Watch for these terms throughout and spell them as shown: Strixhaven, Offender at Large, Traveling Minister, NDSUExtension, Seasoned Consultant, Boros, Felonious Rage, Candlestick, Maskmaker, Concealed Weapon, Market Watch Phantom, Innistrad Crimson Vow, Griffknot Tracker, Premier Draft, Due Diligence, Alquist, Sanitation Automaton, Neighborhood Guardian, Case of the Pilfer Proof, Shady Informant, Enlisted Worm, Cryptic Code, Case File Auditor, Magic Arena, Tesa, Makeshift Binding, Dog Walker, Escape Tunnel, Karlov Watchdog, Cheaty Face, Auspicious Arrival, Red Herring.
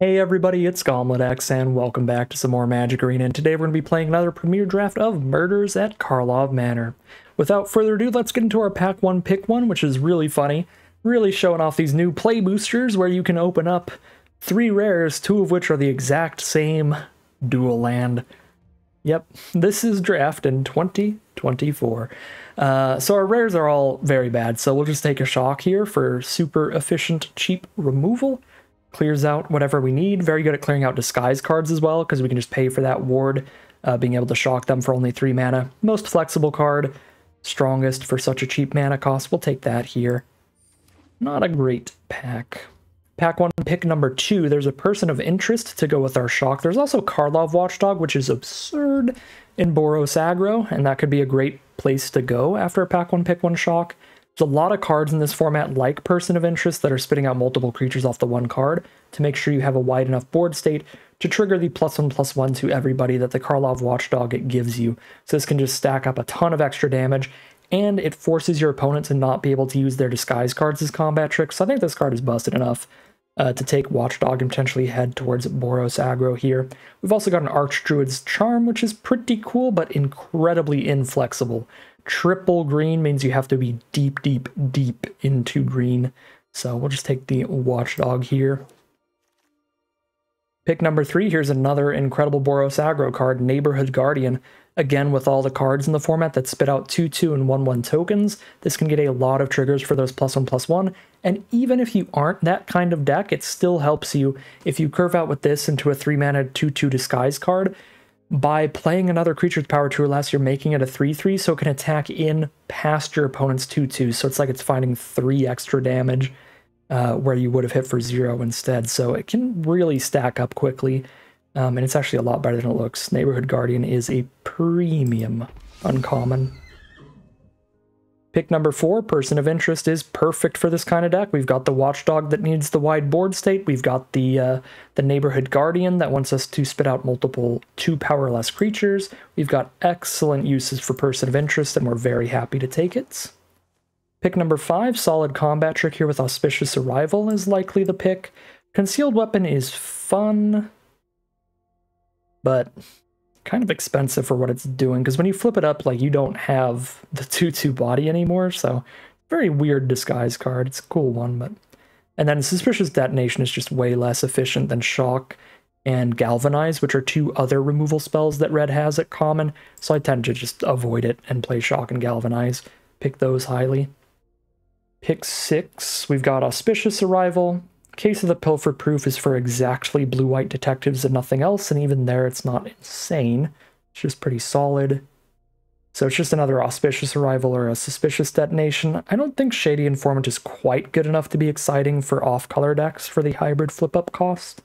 Hey everybody, it's GomletX, and welcome back to some more Magic Arena, and today we're going to be playing another premiere draft of Murders at Karlov Manor. Without further ado, let's get into our Pack 1 Pick 1, which is really funny, really showing off these new play boosters where you can open up 3 rares, 2 of which are the exact same dual land. Yep, this is draft in 2024. So our rares are all very bad, so we'll just take a shock here for super efficient, cheap removal. Clears out whatever we need. Very good at clearing out disguise cards as well, because we can just pay for that ward, being able to shock them for only 3 mana. Most flexible card, strongest for such a cheap mana cost. We'll take that here. Not a great pack. Pack 1, pick number 2. There's a Person of Interest to go with our shock. There's also Karlov Watchdog, which is absurd in Boros aggro, and that could be a great place to go after a pack 1, pick 1 shock. There's a lot of cards in this format like Person of Interest that are spitting out multiple creatures off the one card to make sure you have a wide enough board state to trigger the +1/+1 to everybody that the Karlov Watchdog it gives you. So this can just stack up a ton of extra damage, and it forces your opponent to not be able to use their disguise cards as combat tricks. So I think this card is busted enough to take Watchdog and potentially head towards Boros aggro here. We've also got an Archdruid's Charm, which is pretty cool but incredibly inflexible. Triple green means you have to be deep into green, so we'll just take the Watchdog here. Pick number 3, here's another incredible Boros aggro card, Neighborhood Guardian. Again, with all the cards in the format that spit out 2/2 and 1/1 tokens, this can get a lot of triggers for those +1/+1, and even if you aren't that kind of deck, it still helps you if you curve out with this into a 3-mana 2/2 disguise card. By playing another creature's power 2 or less, you're making it a 3/3, so it can attack in past your opponent's 2/2. So it's like it's finding 3 extra damage where you would have hit for 0 instead. So it can really stack up quickly, and it's actually a lot better than it looks. Neighborhood Guardian is a premium uncommon. Pick number 4, Person of Interest, is perfect for this kind of deck. We've got the Watchdog that needs the wide board state. We've got the Neighborhood Guardian that wants us to spit out multiple 2-powerless creatures. We've got excellent uses for Person of Interest, and we're very happy to take it. Pick number 5, solid combat trick here with Auspicious Arrival is likely the pick. Concealed Weapon is fun, but kind of expensive for what it's doing, because when you flip it up, like, you don't have the 2/2 body anymore, so very weird disguise card. It's a cool one, but... And then Suspicious Detonation is just way less efficient than Shock and Galvanize, which are 2 other removal spells that Red has at common, so I tend to just avoid it and play Shock and Galvanize. Pick those highly. Pick 6, we've got Auspicious Arrival. Case of the Pilfer Proof is for exactly blue-white detectives and nothing else, and even there it's not insane. It's just pretty solid. So it's just another Auspicious Arrival or a Suspicious Detonation. I don't think Shady Informant is quite good enough to be exciting for off-color decks for the hybrid flip-up cost.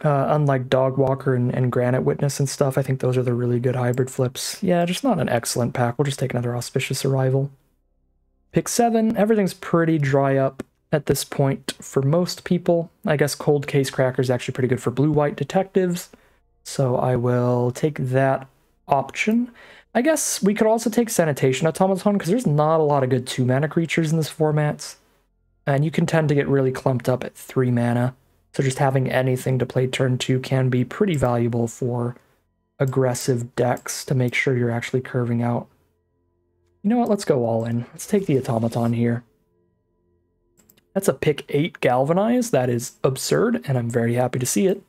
Unlike Dog Walker and Granite Witness and stuff, I think those are the really good hybrid flips. Yeah, just not an excellent pack. We'll just take another Auspicious Arrival. Pick 7. Everything's pretty dry up at this point for most people. I guess Cold Case Cracker is actually pretty good for blue-white detectives, so I will take that option. I guess we could also take Sanitation Automaton, because there's not a lot of good 2-mana creatures in this format, and you can tend to get really clumped up at 3 mana, so just having anything to play turn 2 can be pretty valuable for aggressive decks to make sure you're actually curving out. You know what, let's go all in. Let's take the Automaton here. That's a pick 8 Galvanize. That is absurd, and I'm very happy to see it.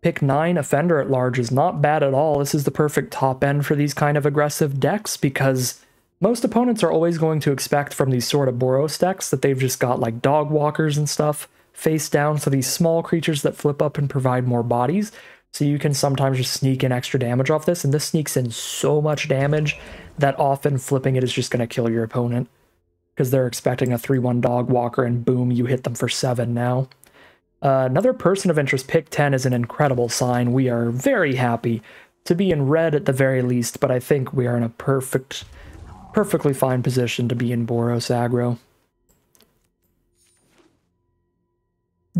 Pick 9 Offender at Large is not bad at all. This is the perfect top end for these kind of aggressive decks, because most opponents are always going to expect from these sort of Boros decks that they've just got like Dog Walkers and stuff face down, so these small creatures that flip up and provide more bodies. So you can sometimes just sneak in extra damage off this, and this sneaks in so much damage that often flipping it is just going to kill your opponent, because they're expecting a 3/1 Dog Walker, and boom, you hit them for 7 now. Another Person of Interest, pick 10, is an incredible sign. We are very happy to be in red at the very least, but I think we are in a perfectly fine position to be in Boros aggro.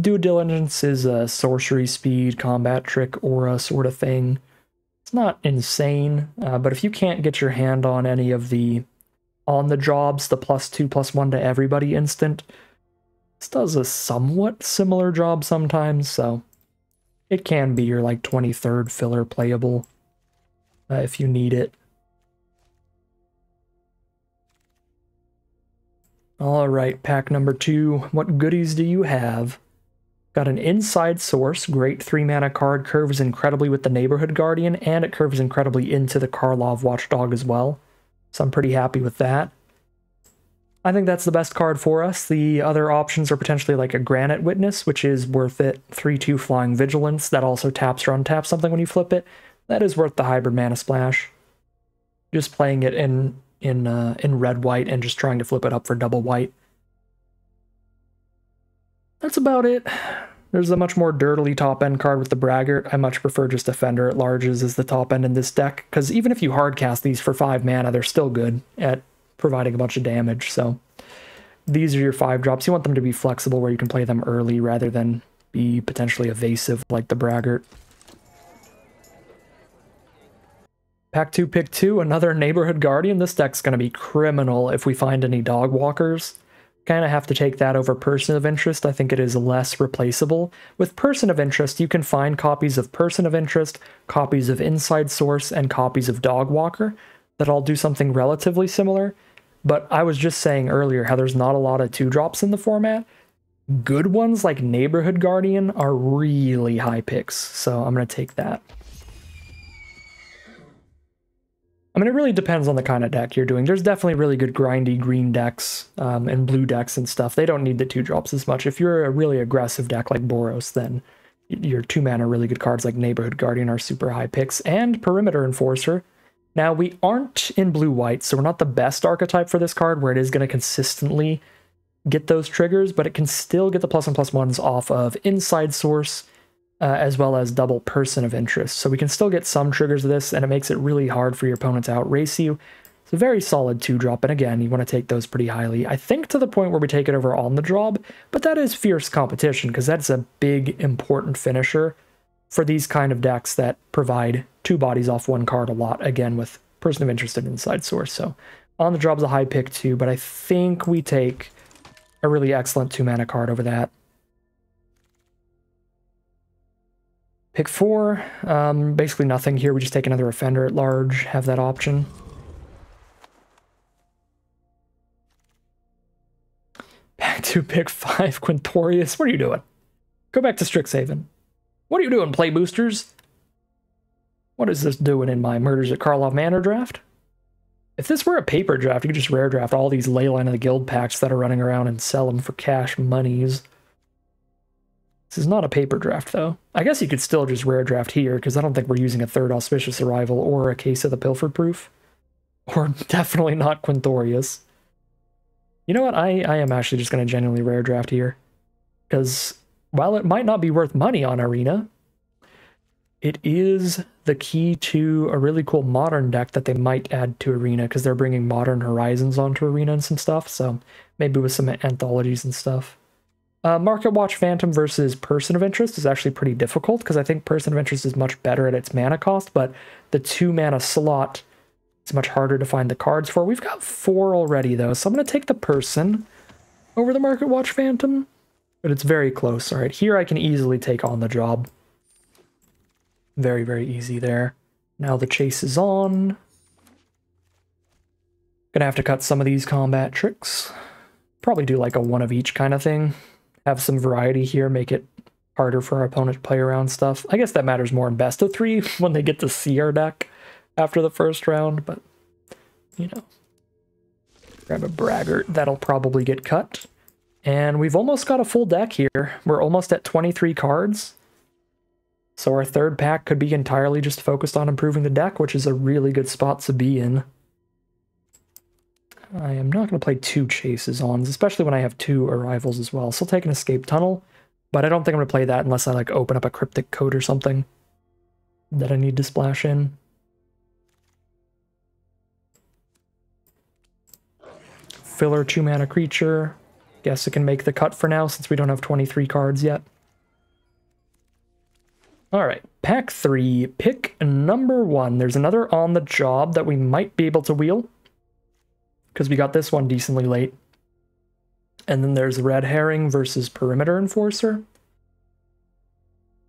Due Diligence is a sorcery speed, combat trick, aura sort of thing. It's not insane, but if you can't get your hand on any of the On the Jobs, the +2/+1 to everybody instant, This does a somewhat similar job sometimes, so it can be your, like, 23rd filler playable if you need it. Alright, pack number 2. What goodies do you have? Got an Inside Source, great 3-mana card, curves incredibly with the Neighborhood Guardian, and it curves incredibly into the Karlov Watchdog as well. So I'm pretty happy with that. I think that's the best card for us. The other options are potentially like a Granite Witness, which is worth it. 3-2 Flying Vigilance, that also taps or untaps something when you flip it. That is worth the hybrid mana splash. Just playing it in red-white and just trying to flip it up for double white. That's about it. There's a much more dirtily top-end card with the Braggart. I much prefer just Offender at Large as the top end in this deck, because even if you hardcast these for 5 mana, they're still good at providing a bunch of damage, so these are your 5 drops. You want them to be flexible where you can play them early rather than be potentially evasive like the Braggart. Pack 2, pick 2, another Neighborhood Guardian. This deck's going to be criminal if we find any Dog Walkers. Kind of have to take that over Person of Interest. I think it is less replaceable. With Person of Interest, you can find copies of Person of Interest, copies of Inside Source, and copies of Dog Walker that all do something relatively similar. But I was just saying earlier how there's not a lot of 2-drops in the format. Good ones like Neighborhood Guardian are really high picks, so I'm going to take that. I mean, it really depends on the kind of deck you're doing. There's definitely really good grindy green decks and blue decks and stuff. They don't need the 2-drops as much. If you're a really aggressive deck like Boros, then your 2-mana really good cards like Neighborhood Guardian are super high picks, and Perimeter Enforcer. Now, we aren't in blue-white, so we're not the best archetype for this card, where it is going to consistently get those triggers, but it can still get the +1/+1s off of Inside Source, as well as double Person of Interest. So we can still get some triggers of this, and it makes it really hard for your opponent to outrace you. It's a very solid 2-drop, and again, you want to take those pretty highly. I think to the point where we take it over On the Job, but that is fierce competition, because that's a big, important finisher for these kind of decks that provide 2 bodies off 1 card a lot, again, with Person of Interest and Inside Source. So On the Job's a high pick too, but I think we take a really excellent 2-mana card over that. Pick 4, basically nothing here. We just take another Offender at Large, have that option. Back to pick 5, Quintorius. What are you doing? Go back to Strixhaven. What are you doing, play boosters? What is this doing in my Murders at Karlov Manor draft? If this were a paper draft, you could just rare draft all these Leyline of the Guild packs that are running around and sell them for cash monies. This is not a paper draft, though. I guess you could still just rare draft here, because I don't think we're using a 3rd Auspicious Arrival or a Case of the Pilfer Proof. Or definitely not Quintorius. You know what? I am actually just going to genuinely rare draft here. Because while it might not be worth money on Arena, it is the key to a really cool modern deck that they might add to Arena, because they're bringing Modern Horizons onto Arena and some stuff, so maybe with some anthologies and stuff. Market Watch Phantom versus Person of Interest is actually pretty difficult, because I think Person of Interest is much better at its mana cost, but the 2-mana slot is much harder to find the cards for. We've got 4 already, though, so I'm going to take the Person over the Market Watch Phantom, but it's very close. All right, here I can easily take On the Job. Very, very easy there. Now the chase is on. Gonna have to cut some of these combat tricks. Probably do like a one of each kind of thing. Have some variety here, make it harder for our opponent to play around stuff. I guess that matters more in best of 3 when they get to see our deck after the first round, but, you know. Grab a Braggart, that'll probably get cut. And we've almost got a full deck here. We're almost at 23 cards. So our 3rd pack could be entirely just focused on improving the deck, which is a really good spot to be in. I am not going to play 2 chases on, especially when I have 2 arrivals as well. So I'll take an escape tunnel, but I don't think I'm going to play that unless I like open up a cryptic code or something that I need to splash in. Filler 2-mana creature. Guess it can make the cut for now since we don't have 23 cards yet. Alright, pack 3, pick number 1. There's another On the Job that we might be able to wheel, because we got this one decently late. And then there's Red Herring versus Perimeter Enforcer.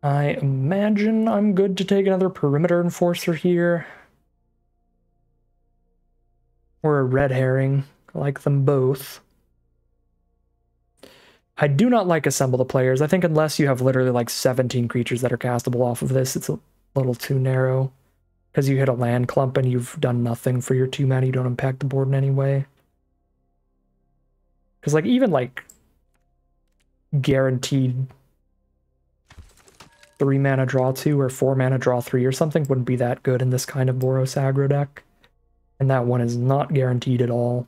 I imagine I'm good to take another Perimeter Enforcer here. Or a Red Herring. I like them both. I do not like Assemble the Players. I think unless you have literally like 17 creatures that are castable off of this, it's a little too narrow. Because you hit a land clump and you've done nothing for your 2-mana. You don't impact the board in any way. Because like even like guaranteed 3-mana draw 2 or 4-mana draw 3 or something wouldn't be that good in this kind of Boros aggro deck. And that one is not guaranteed at all.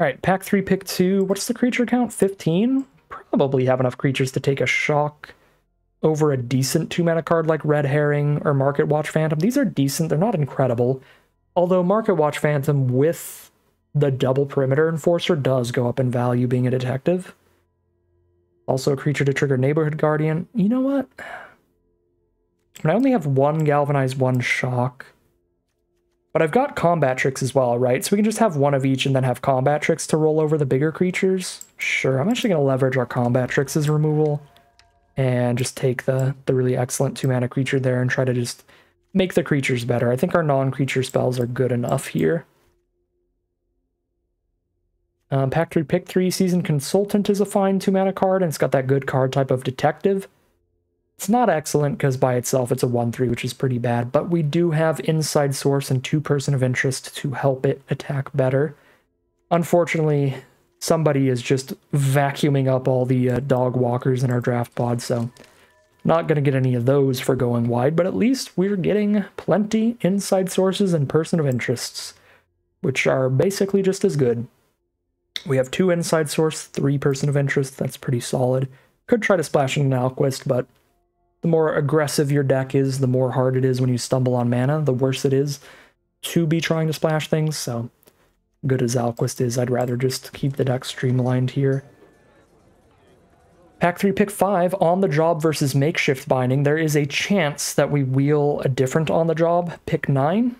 Alright, pack 3, pick 2. What's the creature count? 15? Probably have enough creatures to take a shock over a decent 2-mana card like Red Herring or Market Watch Phantom. These are decent, they're not incredible. Although Market Watch Phantom with the double Perimeter Enforcer does go up in value being a detective. Also a creature to trigger Neighborhood Guardian. You know what? I only have 1 Galvanize, 1 Shock. But I've got Combat Tricks as well, right? So we can just have one of each and then have Combat Tricks to roll over the bigger creatures. Sure, I'm actually going to leverage our Combat Tricks' as removal. And just take the really excellent 2-mana creature there and try to just make the creatures better. I think our non-creature spells are good enough here. Pack 3, pick 3. Seasoned Consultant is a fine 2-mana card, and it's got that good card type of Detective. It's not excellent because by itself it's a 1-3, which is pretty bad, but we do have Inside Source and 2 Person of Interest to help it attack better. Unfortunately, somebody is just vacuuming up all the Dog Walkers in our draft pod, so not going to get any of those for going wide, but at least we're getting plenty Inside Sources and Person of Interests, which are basically just as good. We have 2 Inside Source, 3 Person of Interest. That's pretty solid. Could try to splash in an Alquist, but the more aggressive your deck is, the more hard it is when you stumble on mana, the worse it is to be trying to splash things, so good as Alquist is, I'd rather just keep the deck streamlined here. Pack 3, pick 5, On the Job versus Makeshift Binding. There is a chance that we wheel a different On the Job, pick 9.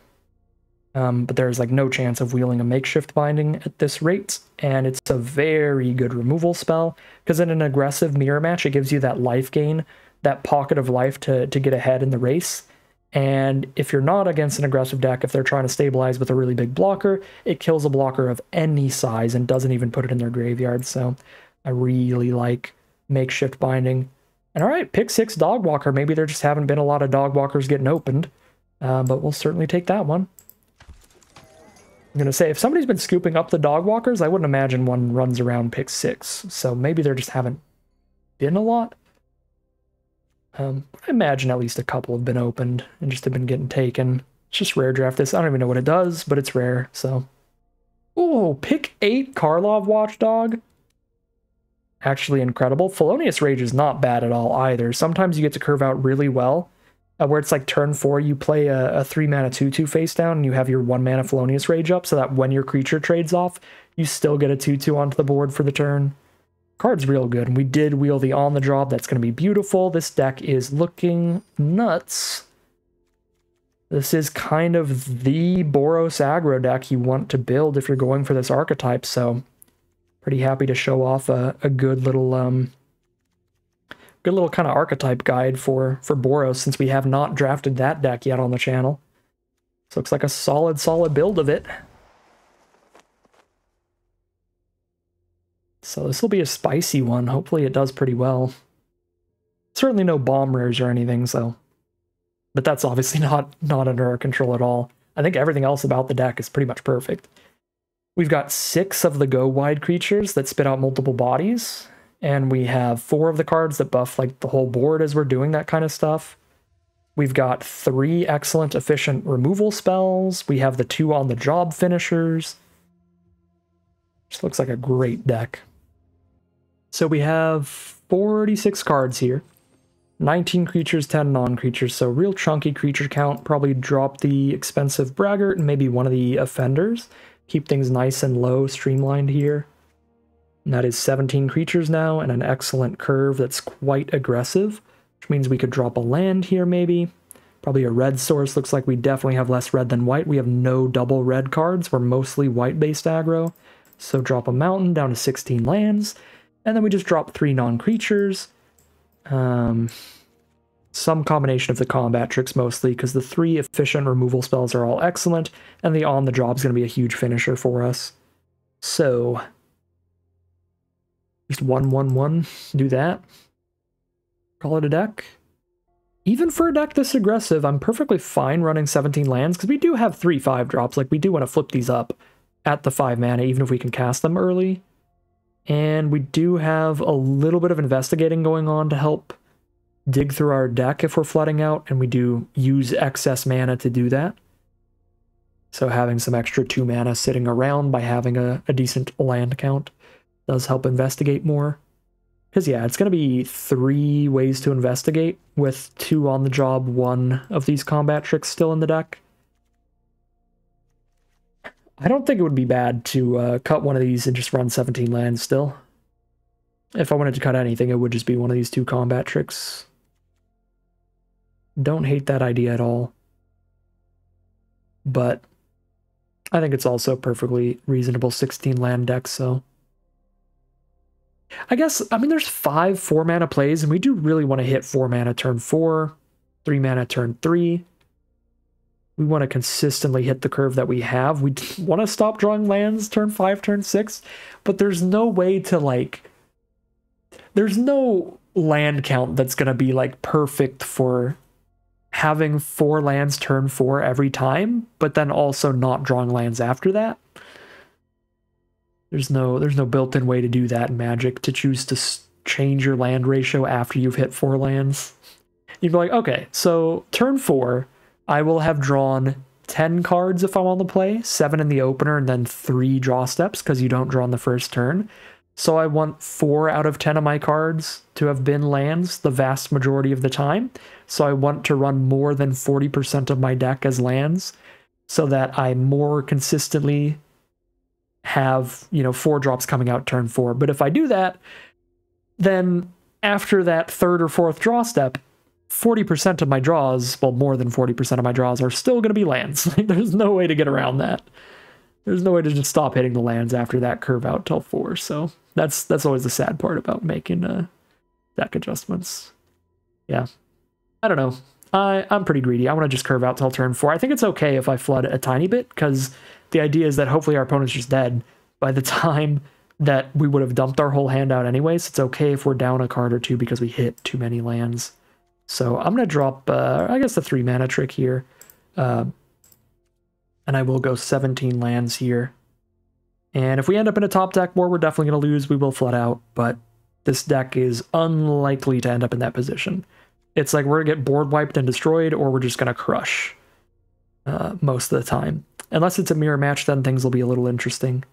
But there's like no chance of wheeling a Makeshift Binding at this rate. And it's a very good removal spell, because in an aggressive mirror match, it gives you that life gain, that pocket of life to get ahead in the race. And if you're not against an aggressive deck, if they're trying to stabilize with a really big blocker, it kills a blocker of any size and doesn't even put it in their graveyard. So I really like Makeshift Binding. And all right, pick 6, Dog Walker. Maybe there just haven't been a lot of Dog Walkers getting opened, but we'll certainly take that one. I'm going to say, if somebody's been scooping up the Dog Walkers, I wouldn't imagine one runs around pick 6. So maybe there just haven't been a lot. I imagine at least a couple have been opened and just have been getting taken. It's just rare draft this. I don't even know what it does, but it's rare, so. Ooh, pick 8, Karlov Watchdog. Actually incredible. Felonious Rage is not bad at all either. Sometimes you get to curve out really well, where it's like turn 4, you play a 3-mana 2-2 face down, and you have your 1-mana Felonious Rage up, so that when your creature trades off, you still get a 2-2 onto the board for the turn. Card's real good, and we did wheel the On the Drop. That's going to be beautiful. This deck is looking nuts. This is kind of the Boros aggro deck you want to build if you're going for this archetype, so pretty happy to show off a good little kind of archetype guide for Boros, since we have not drafted that deck yet on the channel. This looks like a solid build of it. So this will be a spicy one. Hopefully it does pretty well. Certainly no bomb rares or anything, so. But that's obviously not under our control at all. I think everything else about the deck is pretty much perfect. We've got 6 of the go-wide creatures that spit out multiple bodies. And we have 4 of the cards that buff like the whole board as we're doing that kind of stuff. We've got 3 excellent, efficient removal spells. We have the 2 on-the-job finishers. Just looks like a great deck. So we have 46 cards here, 19 creatures, 10 non-creatures, so real chunky creature count. Probably drop the expensive Braggart and maybe one of the offenders. Keep things nice and low, streamlined here. And that is 17 creatures now and an excellent curve that's quite aggressive, which means we could drop a land here maybe. Probably a red source. Looks like we definitely have less red than white. We have no double red cards. We're mostly white-based aggro. So drop a mountain down to 16 lands, and then we just drop 3 non-creatures. Some combination of the combat tricks mostly, because the 3 efficient removal spells are all excellent, and the On the Job is going to be a huge finisher for us. So just 1/1/1, do that. Call it a deck. Even for a deck this aggressive, I'm perfectly fine running 17 lands, because we do have 3/5 drops. Like, we do want to flip these up at the 5 mana, even if we can cast them early. And we do have a little bit of investigating going on to help dig through our deck if we're flooding out, and we do use excess mana to do that. So having some extra 2 mana sitting around by having a decent land count does help investigate more. Because, yeah, it's going to be 3 ways to investigate, with 2 On the Job, 1 of these combat tricks still in the deck. I don't think it would be bad to cut one of these and just run 17 lands still. If I wanted to cut anything, it would just be one of these 2 combat tricks. Don't hate that idea at all. But I think it's also a perfectly reasonable 16 land deck, so I guess, I mean, there's 5 4-mana plays, and we do really want to hit 4-mana turn 4, 3-mana turn 3. We want to consistently hit the curve that we have. We want to stop drawing lands turn 5, turn 6, but there's no way to, like, there's no land count that's going to be, like, perfect for having 4 lands turn 4 every time, but then also not drawing lands after that. There's no built-in way to do that in Magic, to choose to change your land ratio after you've hit 4 lands. You'd be like, okay, so turn 4, I will have drawn 10 cards if I'm on the play, 7 in the opener, and then 3 draw steps, because you don't draw on the first turn. So I want 4 out of 10 of my cards to have been lands the vast majority of the time. So I want to run more than 40% of my deck as lands, so that I more consistently have, you know, 4 drops coming out turn 4. But if I do that, then after that 3rd or 4th draw step, 40% of my draws, well, more than 40% of my draws are still going to be lands. There's no way to get around that. There's no way to just stop hitting the lands after that curve out till 4. So that's always the sad part about making deck adjustments. Yeah, I don't know. I'm pretty greedy. I want to just curve out till turn 4. I think it's okay if I flood a tiny bit, because the idea is that hopefully our opponent's just dead by the time that we would have dumped our whole hand out anyway, so it's okay if we're down a card or 2 because we hit too many lands. So I'm going to drop, I guess, the 3-mana trick here. And I will go 17 lands here. And if we end up in a top deck war, we're definitely going to lose. We will flood out, but this deck is unlikely to end up in that position. It's like we're going to get board wiped and destroyed, or we're just going to crush most of the time. Unless it's a mirror match, then things will be a little interesting.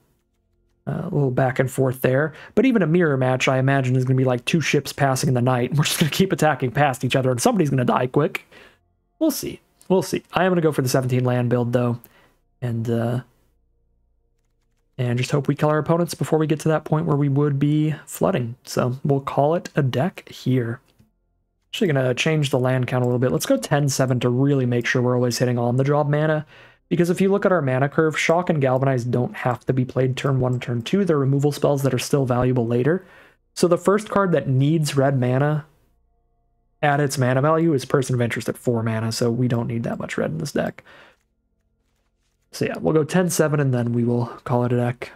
A little back and forth there. But even a mirror match, I imagine, is going to be like 2 ships passing in the night, and we're just going to keep attacking past each other, and somebody's going to die quick. We'll see. We'll see. I am going to go for the 17 land build, though. And just hope we kill our opponents before we get to that point where we would be flooding. So we'll call it a deck here. Actually going to change the land count a little bit. Let's go 10-7 to really make sure we're always hitting On the Job mana. Because if you look at our mana curve, Shock and Galvanize don't have to be played turn 1 and turn 2. They're removal spells that are still valuable later. So the first card that needs red mana at its mana value is Person of Interest at 4 mana, so we don't need that much red in this deck. So yeah, we'll go 10-7 and then we will call it a deck.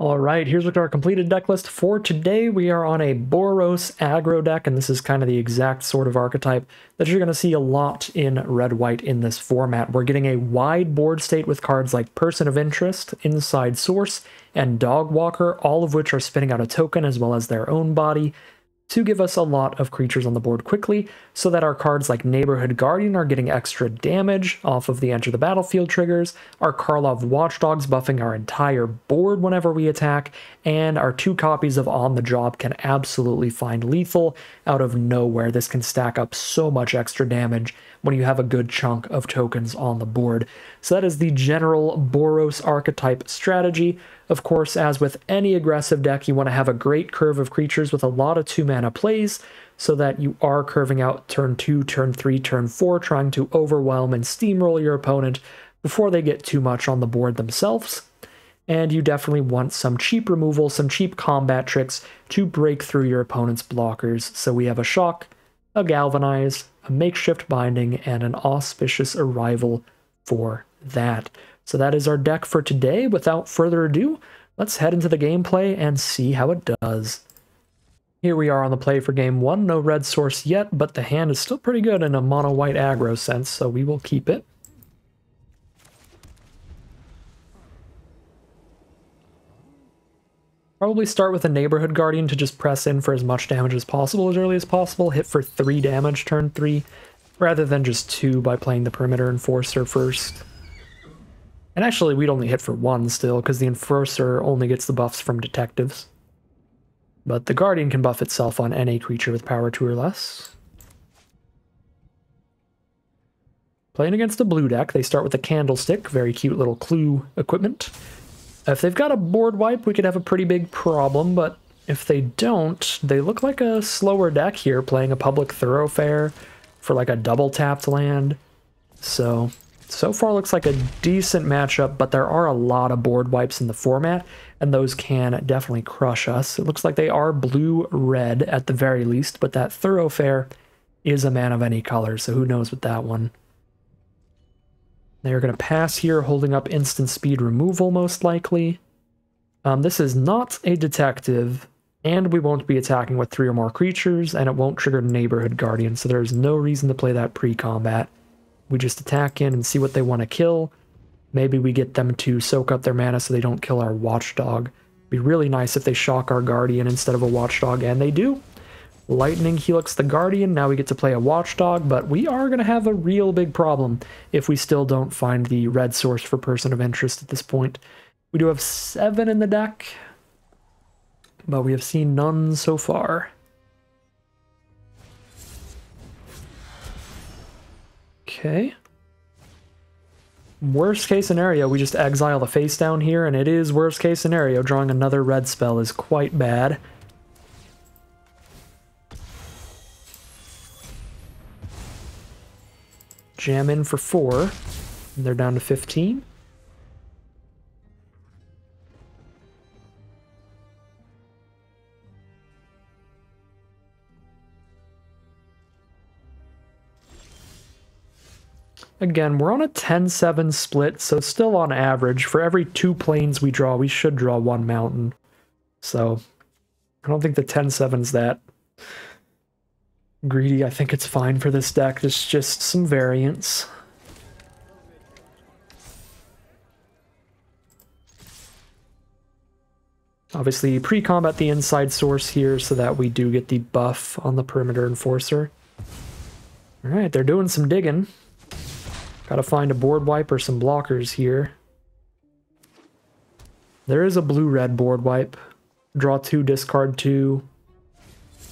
Alright, here's our completed deck list for today. We are on a Boros aggro deck, and this is kind of the exact sort of archetype that you're going to see a lot in red-white in this format. We're getting a wide board state with cards like Person of Interest, Inside Source, and Dog Walker, all of which are spinning out a token as well as their own body to give us a lot of creatures on the board quickly, so that our cards like Neighborhood Guardian are getting extra damage off of the Enter the Battlefield triggers, our Karlov Watchdogs buffing our entire board whenever we attack, and our 2 copies of On the Job can absolutely find lethal out of nowhere. This can stack up so much extra damage when you have a good chunk of tokens on the board. So that is the general Boros archetype strategy. Of course, as with any aggressive deck, you want to have a great curve of creatures with a lot of 2-mana plays, so that you are curving out turn 2, turn 3, turn 4, trying to overwhelm and steamroll your opponent before they get too much on the board themselves. and you definitely want some cheap removal, some cheap combat tricks to break through your opponent's blockers. So we have a Shock, a Galvanize, a Makeshift Binding, and an Auspicious Arrival for that. So that is our deck for today. Without further ado, let's head into the gameplay and see how it does. Here we are on the play for game one. No red source yet, but the hand is still pretty good in a mono-white aggro sense, so we will keep it. Probably start with a Neighborhood Guardian to just press in for as much damage as possible as early as possible, hit for 3 damage turn 3, rather than just 2 by playing the Perimeter Enforcer first. And actually, we'd only hit for 1 still, because the Enforcer only gets the buffs from detectives. But the Guardian can buff itself on any creature with power 2 or less. Playing against the blue deck, they start with a Candlestick, very cute little clue equipment. If they've got a board wipe, we could have a pretty big problem, but if they don't, they look like a slower deck here, playing a Public Thoroughfare for like a double-tapped land. So far looks like a decent matchup, but there are a lot of board wipes in the format, and those can definitely crush us. It looks like they are blue-red at the very least, but that Thoroughfare is a man of any color, so who knows with that one. They're going to pass here, holding up instant speed removal, most likely. This is not a detective, and we won't be attacking with 3 or more creatures, and it won't trigger Neighborhood Guardian, so there's no reason to play that pre-combat. We just attack in and see what they want to kill. Maybe we get them to soak up their mana so they don't kill our Watchdog. It'd be really nice if they shock our Guardian instead of a Watchdog, and they do. Lightning Helix the Guardian, now we get to play a Watchdog, but we are going to have a real big problem if we still don't find the red source for Person of Interest at this point. We do have 7 in the deck, but we have seen none so far. Okay. Worst case scenario, we just exile the face down here, and it is worst case scenario. Drawing another red spell is quite bad. Jam in for 4, and they're down to 15. Again, we're on a 10-7 split, so still on average. For every 2 planes we draw, we should draw 1 mountain. So, I don't think the 10-7's that greedy. I think it's fine for this deck. There's just some variance. Obviously, pre-combat the Inside Source here so that we do get the buff on the Perimeter Enforcer. Alright, they're doing some digging. Gotta find a board wipe or some blockers here. There is a blue-red board wipe. Draw 2, discard 2.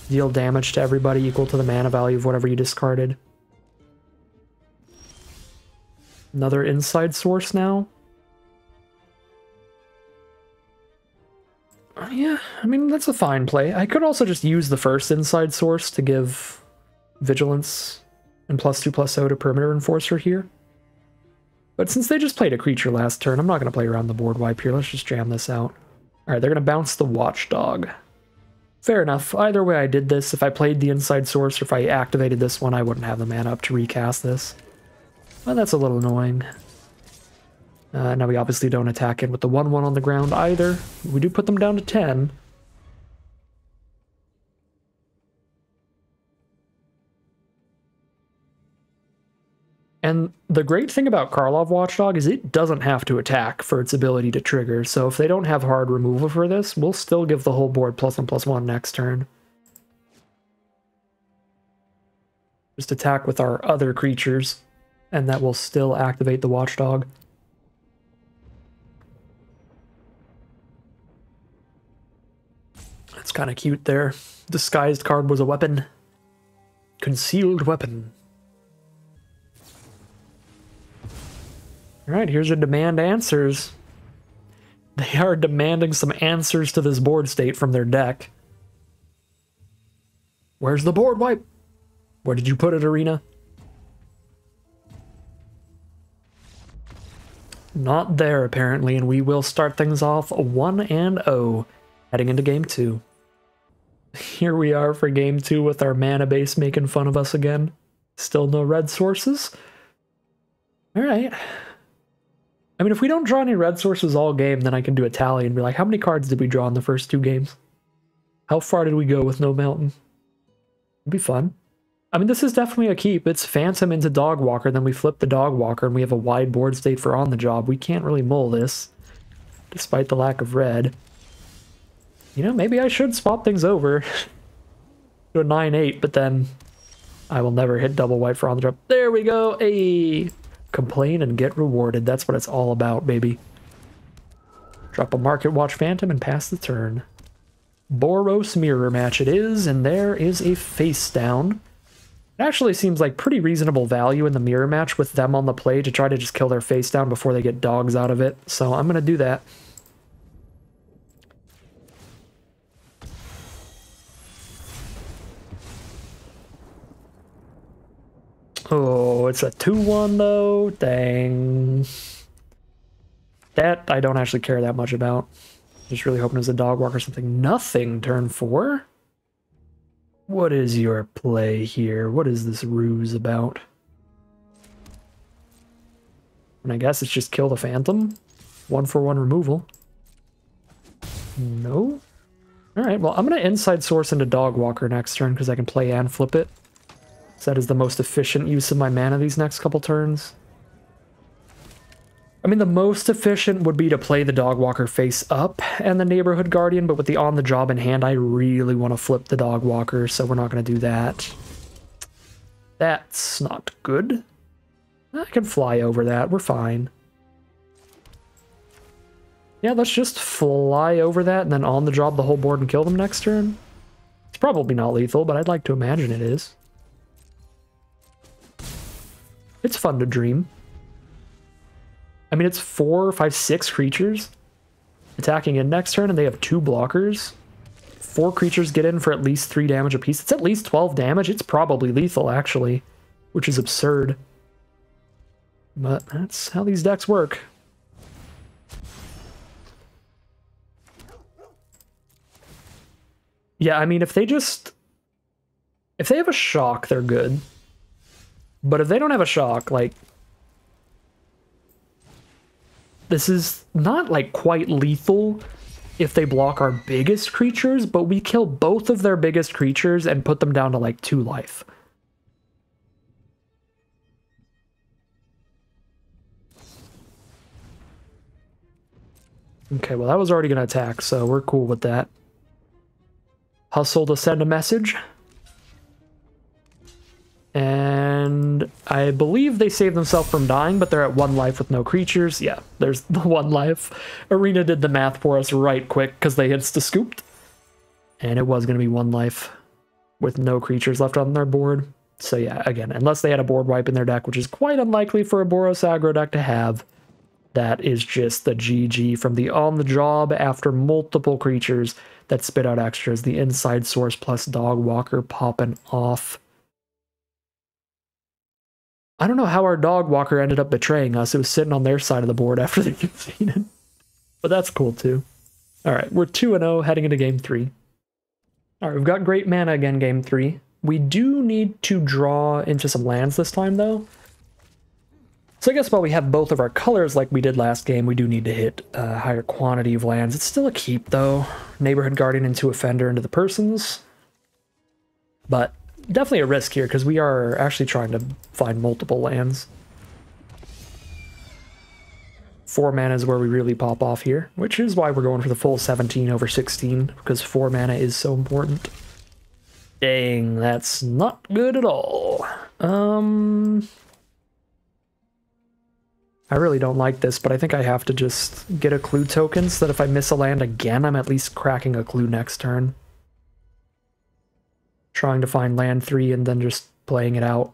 Deal damage to everybody equal to the mana value of whatever you discarded. Another Inside Source now. Yeah, I mean, that's a fine play. I could also just use the first Inside Source to give Vigilance and +2/+0 to Perimeter Enforcer here. But since they just played a creature last turn, I'm not going to play around the board wipe here. Let's just jam this out. Alright, they're going to bounce the Watchdog. Fair enough. Either way I did this, if I played the Inside Source or if I activated this one, I wouldn't have the mana up to recast this. Well, that's a little annoying. Now we obviously don't attack it with the 1-1 on the ground either. We do put them down to 10. And the great thing about Karlov Watchdog is it doesn't have to attack for its ability to trigger, so if they don't have hard removal for this, we'll still give the whole board +1/+1 next turn. Just attack with our other creatures, and that will still activate the Watchdog. That's kind of cute there. Disguised card was a weapon. Concealed Weapon. Alright, here's your demand answers. They are demanding some answers to this board state from their deck. Where's the board wipe? Where did you put it, Arena? not there apparently, and we will start things off 1-0 heading into game 2. Here we are for game 2 with our mana base making fun of us again. Still no red sources. Alright. I mean, if we don't draw any red sources all game, then I can do a tally and be like, how many cards did we draw in the first 2 games? How far did we go with no mountain? It'd be fun. I mean, this is definitely a keep. It's Phantom into Dog Walker, then we flip the Dog Walker, and we have a wide board state for On the Job. We can't really mull this, despite the lack of red. You know, maybe I should swap things over to a 9-8, but then I will never hit double white for On the Drop. There we go! Ayy! Complain and get rewarded. That's what it's all about, baby. Drop a Market Watch Phantom and pass the turn. Boros mirror match it is, and there is a face down. It actually seems like pretty reasonable value in the mirror match with them on the play to try to just kill their face down before they get dogs out of it, so I'm gonna do that. Oh, it's a 2-1 though, dang. That I don't actually care that much about. Just really hoping it was a Dog Walker or something. Nothing, turn 4. What is your play here? What is this ruse about? And I guess it's just kill the Phantom. 1-for-1 removal. No? Alright, well I'm going to Inside Source into Dog Walker next turn because I can play and flip it. So that is the most efficient use of my mana these next couple turns. I mean, the most efficient would be to play the Dog Walker face up and the Neighborhood Guardian, but with the On the Job in hand, I really want to flip the Dog Walker, so we're not going to do that. That's not good. I can fly over that. We're fine. Yeah, let's just fly over that and then On the Job the whole board and kill them next turn. It's probably not lethal, but I'd like to imagine it is. It's fun to dream. I mean, it's 4, 5, 6 creatures attacking in next turn, and they have 2 blockers. 4 creatures get in for at least 3 damage apiece. It's at least 12 damage. It's probably lethal, actually, which is absurd. But that's how these decks work. Yeah, I mean, if they have a shock, they're good. But if they don't have a shock, like... this is not, like, quite lethal if they block our biggest creatures, but we kill both of their biggest creatures and put them down to, like, 2 life. Okay, well, that was already going to attack, so we're cool with that. Hustle to send a message. And I believe they saved themselves from dying, but they're at 1 life with no creatures. Yeah, there's the 1 life. Arena did the math for us right quick because they hits the scooped. And it was going to be 1 life with no creatures left on their board. So yeah, again, unless they had a board wipe in their deck, which is quite unlikely for a Boros aggro deck to have, that is just the GG from the On the Job after multiple creatures that spit out extras. The Inside Source plus Dog Walker popping off. I don't know how our Dog Walker ended up betraying us. It was sitting on their side of the board after they conceded. But that's cool, too. All right, we're 2-0 heading into Game 3. All right, we've got great mana again, Game 3. We do need to draw into some lands this time, though. So I guess while we have both of our colors like we did last game, we do need to hit a higher quantity of lands. It's still a keep, though. Neighborhood Guardian into Offender into the Persons. But... definitely a risk here, because we are actually trying to find multiple lands. 4 mana is where we really pop off here, which is why we're going for the full 17 over 16, because 4 mana is so important. Dang, that's not good at all. I really don't like this, but I think I have to just get a clue token so that if I miss a land again, I'm at least cracking a clue next turn. Trying to find land 3 and then just playing it out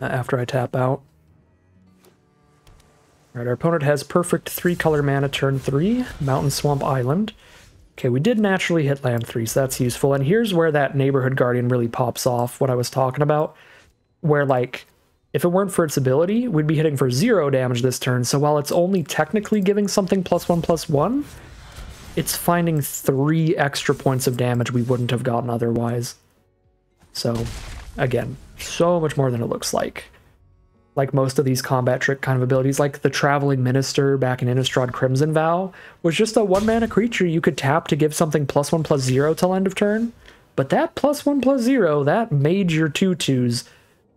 after I tap out. Alright, our opponent has perfect 3-color mana turn 3, Mountain Swamp Island. Okay, we did naturally hit land 3, so that's useful. And here's where that Neighborhood Guardian really pops off, what I was talking about. Where, like, If it weren't for its ability, we'd be hitting for 0 damage this turn, so while it's only technically giving something +1/+1, it's finding 3 extra points of damage we wouldn't have gotten otherwise. So, again, so much more than it looks like. Like most of these combat trick kind of abilities, like the Traveling Minister back in Innistrad Crimson Vow, was just a 1-mana creature you could tap to give something +1/+0 till end of turn. But that +1/+0, that made your 2/2s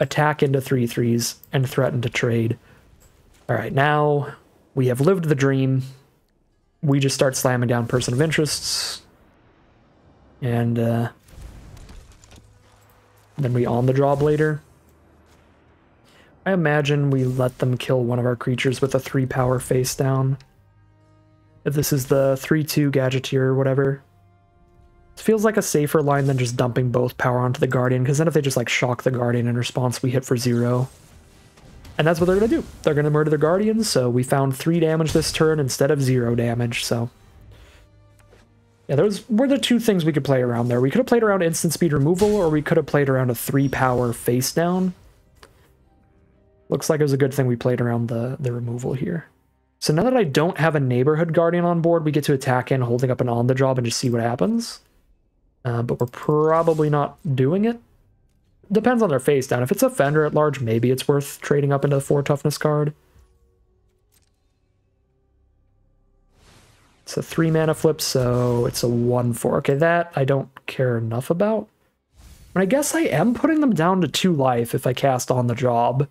attack into 3/3s and threaten to trade. Alright, now we have lived the dream. We just start slamming down Person of Interests. And then we On the Draw later. I imagine we let them kill one of our creatures with a 3-power face down. If this is the 3/2 Gadgeteer or whatever. It feels like a safer line than just dumping both power onto the Guardian, because then if they just like shock the Guardian in response, we hit for 0. And that's what they're going to do. They're going to murder their Guardian, so we found 3 damage this turn instead of 0 damage, so... Yeah, those were the 2 things we could play around there. We could have played around instant speed removal, or we could have played around a 3-power face down. Looks like it was a good thing we played around the removal here. So now that I don't have a Neighborhood Guardian on board, we get to attack in, holding up an On the Job, and just see what happens. But we're probably not doing it. Depends on their face down. If it's Offender at Large, maybe it's worth trading up into the 4 toughness card. It's a 3-mana flip, so it's a 1/4. Okay, that I don't care enough about. But I guess I am putting them down to 2 life if I cast On the Job.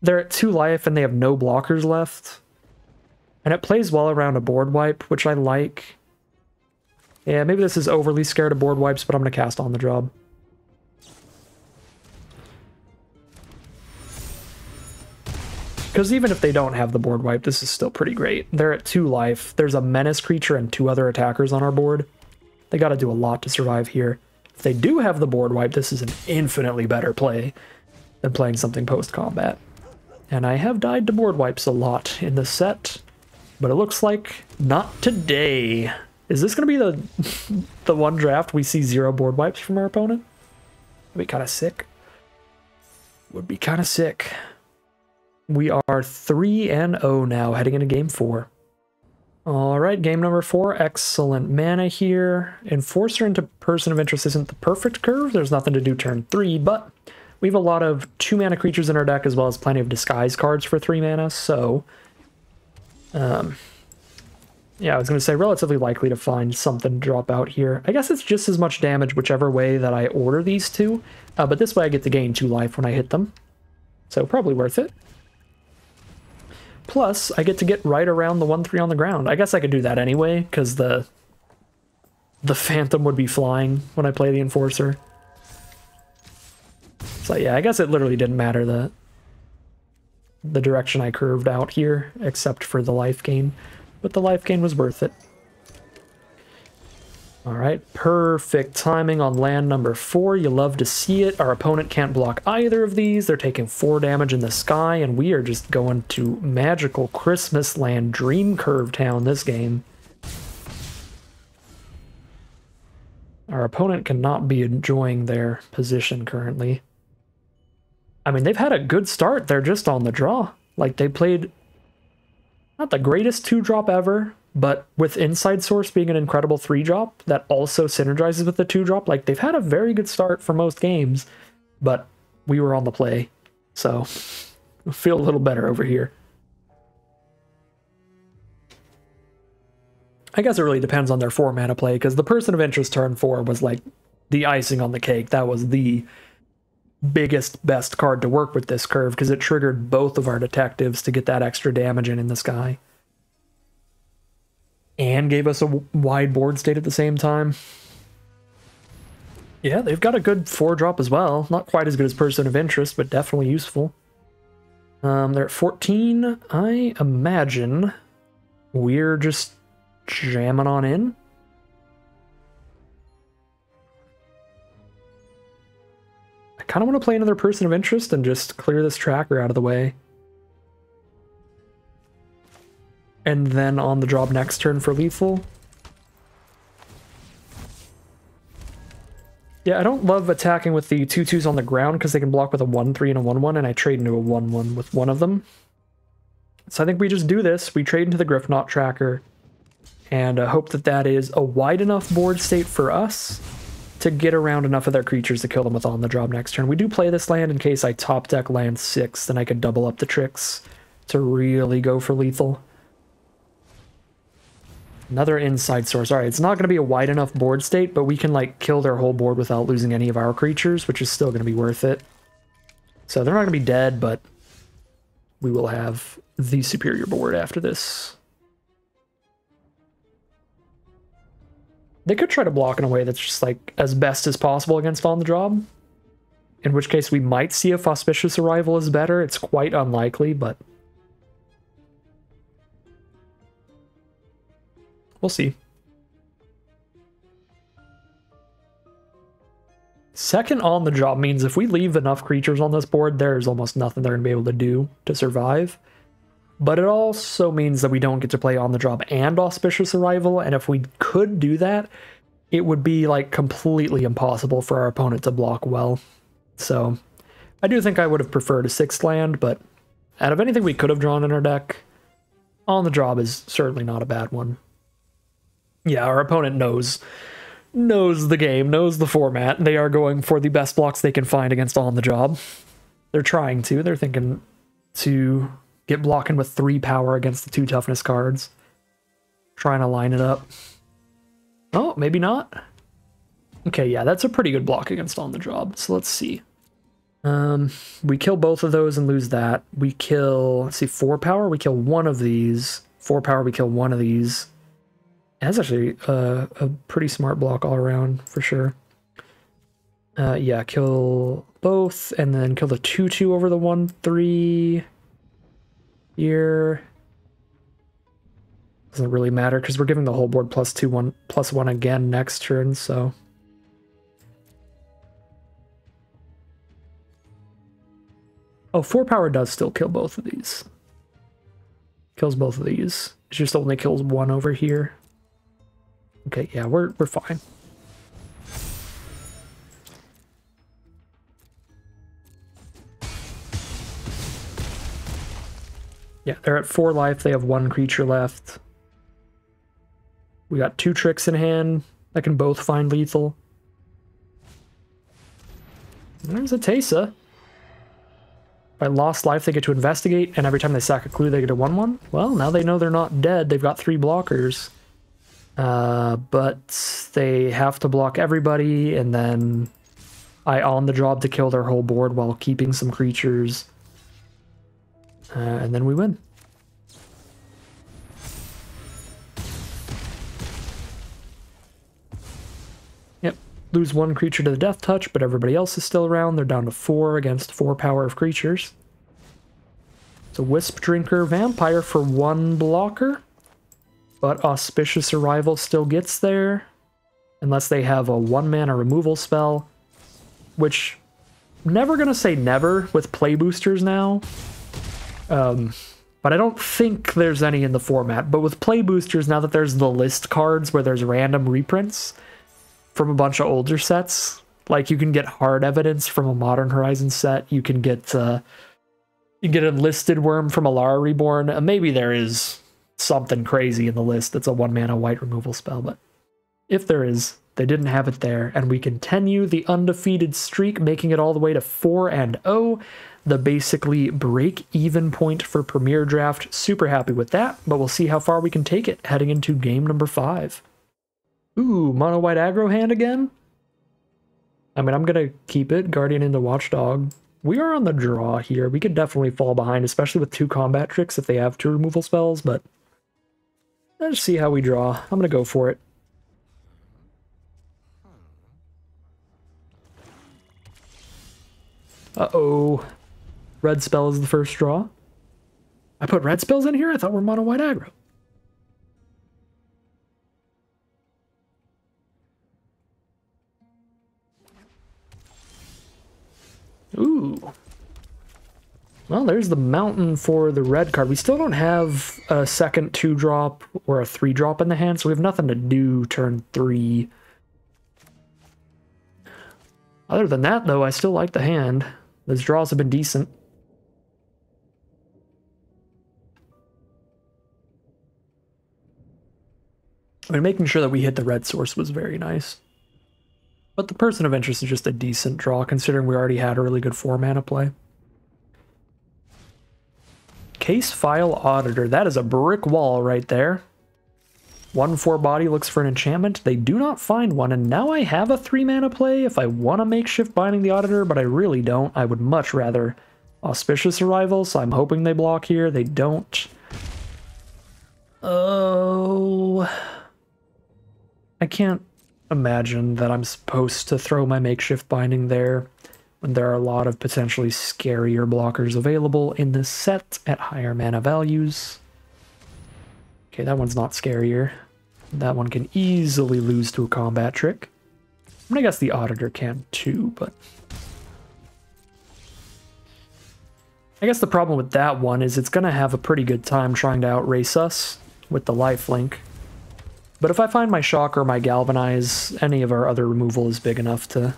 They're at 2 life and they have no blockers left. And it plays well around a board wipe, which I like. Yeah, maybe this is overly scared of board wipes, but I'm going to cast On the Job. Because even if they don't have the board wipe, this is still pretty great. They're at 2 life. There's a menace creature and 2 other attackers on our board. They got to do a lot to survive here. If they do have the board wipe, this is an infinitely better play than playing something post-combat. And I have died to board wipes a lot in this set, but it looks like not today. Is this going to be the one draft we see 0 board wipes from our opponent? Would be kind of sick. Would be kind of sick. We are 3-0 now, heading into game 4. All right, game number 4. Excellent mana here. Enforcer into Person of Interest isn't the perfect curve. There's nothing to do turn 3, but we have a lot of 2-mana creatures in our deck, as well as plenty of disguise cards for 3 mana, so... yeah, I was going to say, relatively likely to find something to drop out here. I guess it's just as much damage whichever way that I order these two, but this way I get to gain 2 life when I hit them. So probably worth it. Plus, I get to get right around the 1/3 on the ground. I guess I could do that anyway, because the Phantom would be flying when I play the Enforcer. So yeah, I guess it literally didn't matter the direction I curved out here, except for the life gain. But the life gain was worth it. Alright, perfect timing on land number 4. You love to see it. Our opponent can't block either of these. They're taking 4 damage in the sky, and we are just going to magical Christmas land Dream Curve Town this game. Our opponent cannot be enjoying their position currently. I mean, they've had a good start. They're just on the draw. Like, they played... not the greatest 2-drop ever, but with Inside Source being an incredible 3-drop that also synergizes with the 2-drop, like, they've had a very good start for most games, but we were on the play, so I feel a little better over here. I guess it really depends on their 4-mana play, because the Person of Interest turn 4 was, like, the icing on the cake. That was the biggest, best card to work with this curve, because it triggered both of our detectives to get that extra damage in the sky. And gave us a wide board state at the same time. Yeah, they've got a good 4-drop as well. Not quite as good as Person of Interest, but definitely useful. They're at 14. I imagine we're just jamming on in. Kind of want to play another Person of Interest and just clear this tracker out of the way. And then On the Job next turn for lethal. Yeah, I don't love attacking with the 2/2s on the ground because they can block with a 1/3 and a 1/1, and I trade into a 1/1 with one of them. So I think we just do this. We trade into the Griffknot Tracker and hope that that is a wide enough board state for us to get around enough of their creatures to kill them with On the Drop next turn. We do play this land in case I top deck land 6, then I could double up the tricks to really go for lethal. Another Inside Source. All right, it's not going to be a wide enough board state, but we can, like, kill their whole board without losing any of our creatures, which is still going to be worth it. So they're not going to be dead, but we will have the superior board after this. They could try to block in a way that's just, like, as best as possible against On the Job, in which case we might see if Auspicious Arrival is better. It's quite unlikely, but we'll see. Second On the Job means if we leave enough creatures on this board, there's almost nothing they're going to be able to do to survive. But it also means that we don't get to play On the Job and Auspicious Arrival, and if we could do that, it would be, like, completely impossible for our opponent to block well. So I do think I would have preferred a 6th land, but out of anything we could have drawn in our deck, On the Job is certainly not a bad one. Yeah, our opponent knows the game, knows the format. They are going for the best blocks they can find against On the Job. They're trying to. They're thinking to get blocking with 3 power against the 2 toughness cards. Trying to line it up. Oh, maybe not. Okay, yeah, that's a pretty good block against On the Job. So let's see. We kill both of those and lose that. We kill, let's see, 4 power. We kill one of these. 4 power, we kill one of these. That's actually a pretty smart block all around, for sure. Yeah, kill both, and then kill the 2/2 over the 1/3. Here doesn't really matter because we're giving the whole board plus one again next turn, so oh, 4 power does still kill both of these. Kills both of these. It just only kills one over here. Okay, yeah, we're fine. Yeah, they're at 4 life. They have 1 creature left. We got 2 tricks in hand that can both find lethal. There's a Tesa. By lost life, they get to investigate, and every time they sack a clue, they get a 1/1. Well, now they know they're not dead. They've got 3 blockers. But they have to block everybody, and then I On the Job to kill their whole board while keeping some creatures. And then we win. Yep, lose 1 creature to the death touch, but everybody else is still around. They're down to 4 against 4 power of creatures. It's a Wisp Drinker Vampire for 1 blocker, but Auspicious Arrival still gets there, unless they have a 1-mana removal spell, which, never gonna say never with play boosters now. But I don't think there's any in the format. But with play boosters, now that there's the list cards where there's random reprints from a bunch of older sets, like you can get Hard Evidence from a Modern Horizon set, you get Enlisted Worm from Alara Reborn. Maybe there is something crazy in the list that's a 1-mana white removal spell, but if there is, they didn't have it there, and we continue the undefeated streak, making it all the way to 4-0. The basically break-even point for Premier Draft. Super happy with that, but we'll see how far we can take it heading into game number 5. Ooh, mono-white aggro hand again? I mean, I'm going to keep it. Guardian into Watchdog. We are on the draw here. We could definitely fall behind, especially with 2 combat tricks if they have 2 removal spells, but let's see how we draw. I'm going to go for it. Uh-oh. Red spell is the first draw. I put red spells in here? I thought we're mono-white aggro. Ooh. Well, there's the mountain for the red card. We still don't have a second 2-drop or a 3-drop in the hand, so we have nothing to do turn 3. Other than that, though, I still like the hand. Those draws have been decent. I mean, making sure that we hit the red source was very nice. But the Person of Interest is just a decent draw, considering we already had a really good 4-mana play. Case File Auditor. That is a brick wall right there. 1/4 body looks for an enchantment. They do not find one, and now I have a 3-mana play if I want to Makeshift Binding the Auditor, but I really don't. I would much rather Auspicious Arrival, so I'm hoping they block here. They don't. Oh... I can't imagine that I'm supposed to throw my Makeshift Binding there when there are a lot of potentially scarier blockers available in this set at higher mana values. Okay, that one's not scarier. That one can easily lose to a combat trick. I mean, I guess the Auditor can too, but... I guess the problem with that one is it's going to have a pretty good time trying to outrace us with the lifelink. But if I find my Shock or my Galvanize, any of our other removal is big enough to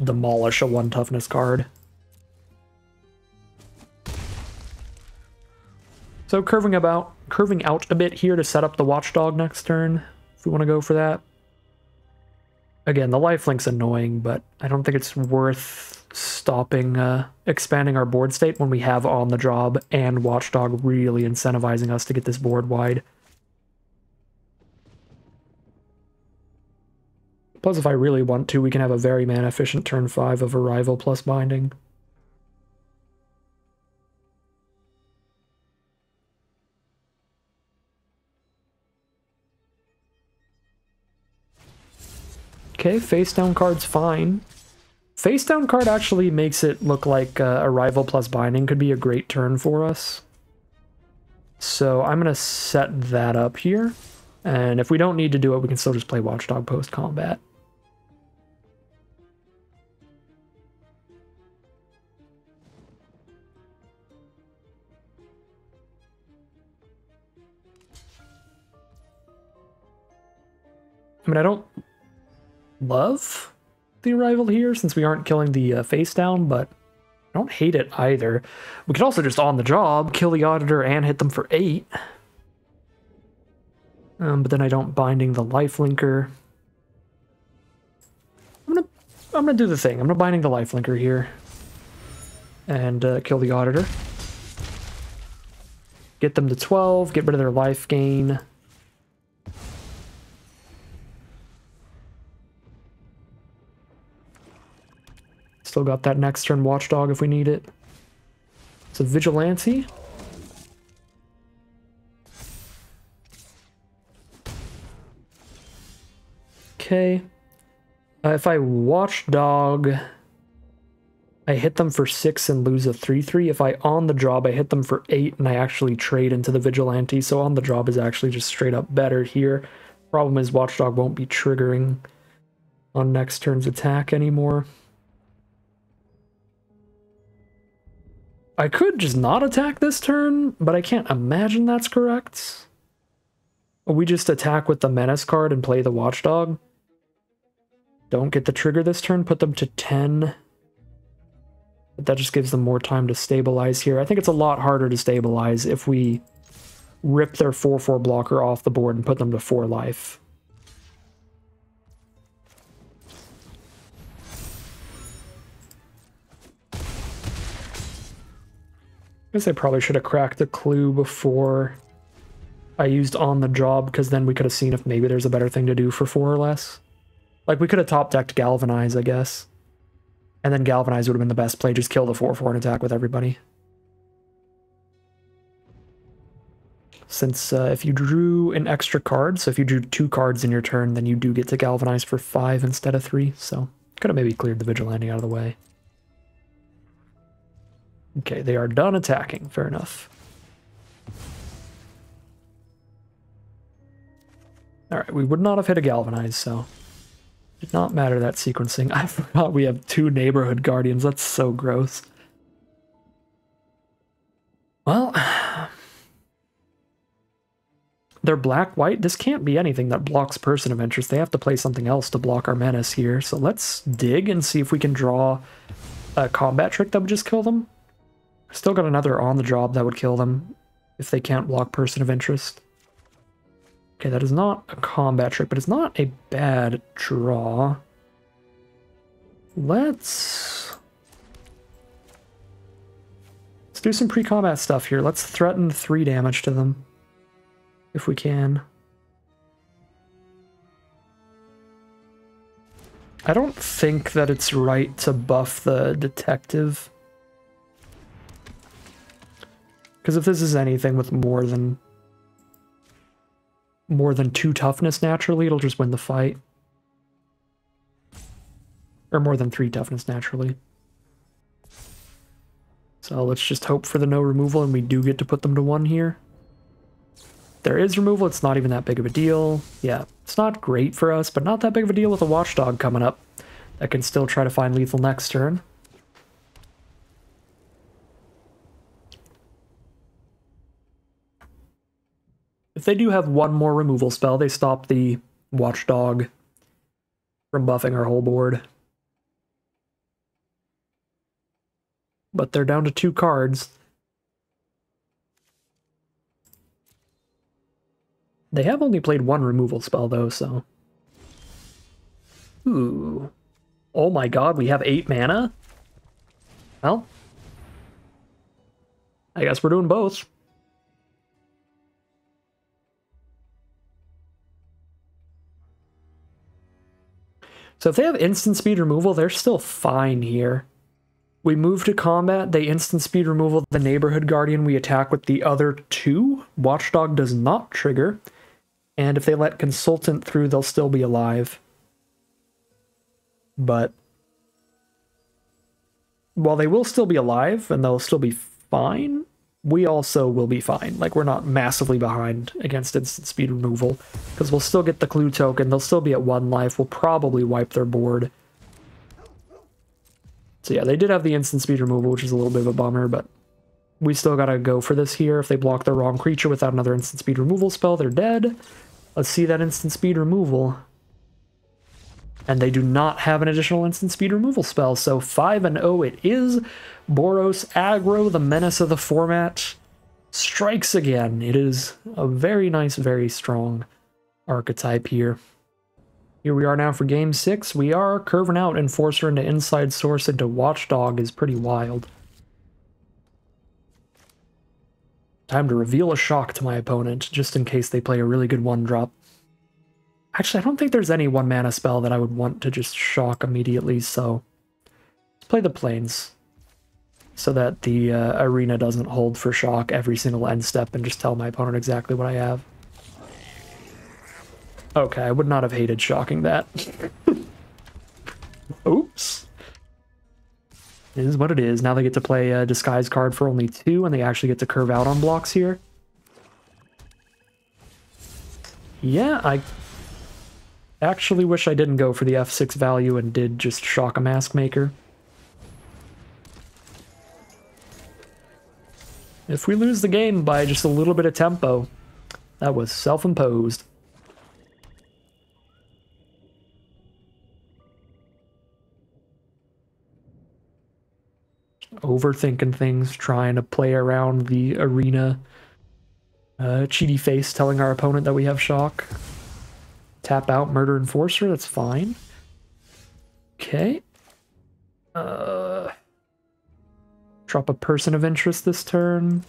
demolish a 1-toughness card. So curving out a bit here to set up the Watchdog next turn, if we want to go for that. Again, the lifelink's annoying, but I don't think it's worth stopping, expanding our board state when we have On the Job and Watchdog really incentivizing us to get this board wide. Plus, if I really want to, we can have a very mana-efficient turn 5 of Arrival plus Binding. Okay, face-down card's fine. Face-down card actually makes it look like Arrival plus Binding could be a great turn for us. So I'm going to set that up here. And if we don't need to do it, we can still just play Watchdog post-combat. I mean, I don't love the Arrival here since we aren't killing the face down, but I don't hate it either. We could also just On the Job, kill the Auditor, and hit them for 8. But then I don't binding the lifelinker. I'm gonna do the thing. I'm gonna binding the lifelinker here, and kill the Auditor. Get them to 12. Get rid of their life gain. Still got that next turn Watchdog if we need it. It's a Vigilante. Okay. If I Watchdog, I hit them for 6 and lose a 3-3. If I On the Job, I hit them for 8 and I actually trade into the Vigilante. So On the Job is actually just straight up better here. Problem is Watchdog won't be triggering on next turn's attack anymore. I could just not attack this turn, but I can't imagine that's correct. We just attack with the Menace card and play the Watchdog. Don't get the trigger this turn, put them to 10. But that just gives them more time to stabilize here. I think it's a lot harder to stabilize if we rip their 4-4 blocker off the board and put them to 4 life. I guess I probably should have cracked the clue before I used On the Job, because then we could have seen if maybe there's a better thing to do for 4 or less. Like, we could have top-decked Galvanize, I guess. And then Galvanize would have been the best play. Just kill the 4-4 and attack with everybody. Since if you drew an extra card, so if you drew 2 cards in your turn, then you do get to Galvanize for 5 instead of 3. So, could have maybe cleared the Vigilante out of the way. Okay, they are done attacking. Fair enough. Alright, we would not have hit a Galvanize, so... Did not matter, that sequencing. I forgot we have 2 Neighborhood Guardians. That's so gross. Well... They're black, white. This can't be anything that blocks Person of Interest. They have to play something else to block our menace here. So let's dig and see if we can draw a combat trick that would just kill them. Still got another on the job that would kill them if they can't block Person of Interest. Okay, that is not a combat trick, but it's not a bad draw. Let's do some pre-combat stuff here. Let's threaten 3 damage to them. If we can. I don't think that it's right to buff the detective. Because if this is anything with more than 2 toughness naturally, it'll just win the fight. Or more than 3 toughness naturally. So let's just hope for the no removal, and we do get to put them to 1 here. There is removal, it's not even that big of a deal. Yeah, it's not great for us, but not that big of a deal with a watchdog coming up. That can still try to find lethal next turn. If they do have 1 more removal spell, they stop the watchdog from buffing our whole board. But they're down to 2 cards. They have only played 1 removal spell, though, so... Ooh. Oh my god, we have 8 mana? Well... I guess we're doing both. So if they have instant speed removal, they're still fine here. We move to combat, they instant speed removal the Neighborhood Guardian, we attack with the other 2. Watchdog does not trigger. And if they let Consultant through, they'll still be alive. But while they will still be alive, and they'll still be fine, we also will be fine. Like, we're not massively behind against instant speed removal, because we'll still get the clue token, they'll still be at 1 life, we'll probably wipe their board. So yeah, they did have the instant speed removal, which is a little bit of a bummer, but we still gotta go for this here. If they block the wrong creature without another instant speed removal spell, they're dead. Let's see that instant speed removal. And they do not have an additional instant speed removal spell, so 5-0 it is. Boros aggro, the menace of the format, strikes again. It is a very nice, very strong archetype here. Here we are now for game 6. We are curving out Enforcer into Inside Source into Watchdog is pretty wild. Time to reveal a shock to my opponent, just in case they play a really good 1-drop. Actually, I don't think there's any 1-mana spell that I would want to just shock immediately, so... Let's play the Plains. So that the arena doesn't hold for shock every single end step and just tell my opponent exactly what I have. Okay, I would not have hated shocking that. Oops. It is what it is. Now they get to play a disguise card for only 2, and they actually get to curve out on blocks here. Yeah, I actually wish I didn't go for the F6 value and did just shock a Maskmaker. If we lose the game by just a little bit of tempo, that was self-imposed. Overthinking things, trying to play around the arena. Cheaty face telling our opponent that we have shock. Tap out Murder Enforcer, that's fine. Okay. Drop a Person of Interest this turn.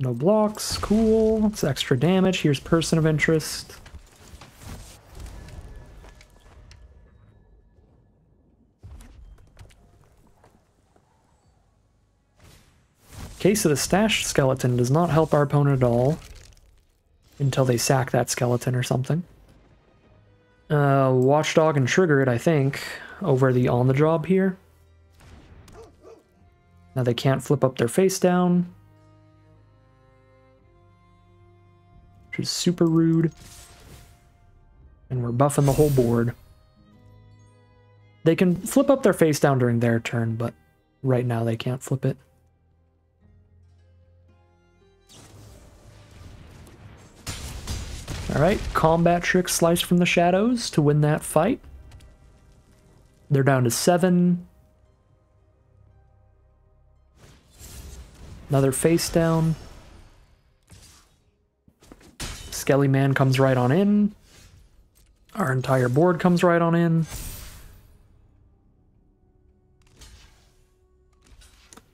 No blocks, cool. It's extra damage. Here's Person of Interest. Case of the Stash Skeleton does not help our opponent at all until they sack that skeleton or something. Watchdog and trigger it, I think, over the on the job here. Now they can't flip up their face down, which is super rude. And we're buffing the whole board. They can flip up their face down during their turn, but right now they can't flip it. Alright, combat trick slice from the shadows to win that fight. They're down to 7. Another face down. Skelly Man comes right on in. Our entire board comes right on in.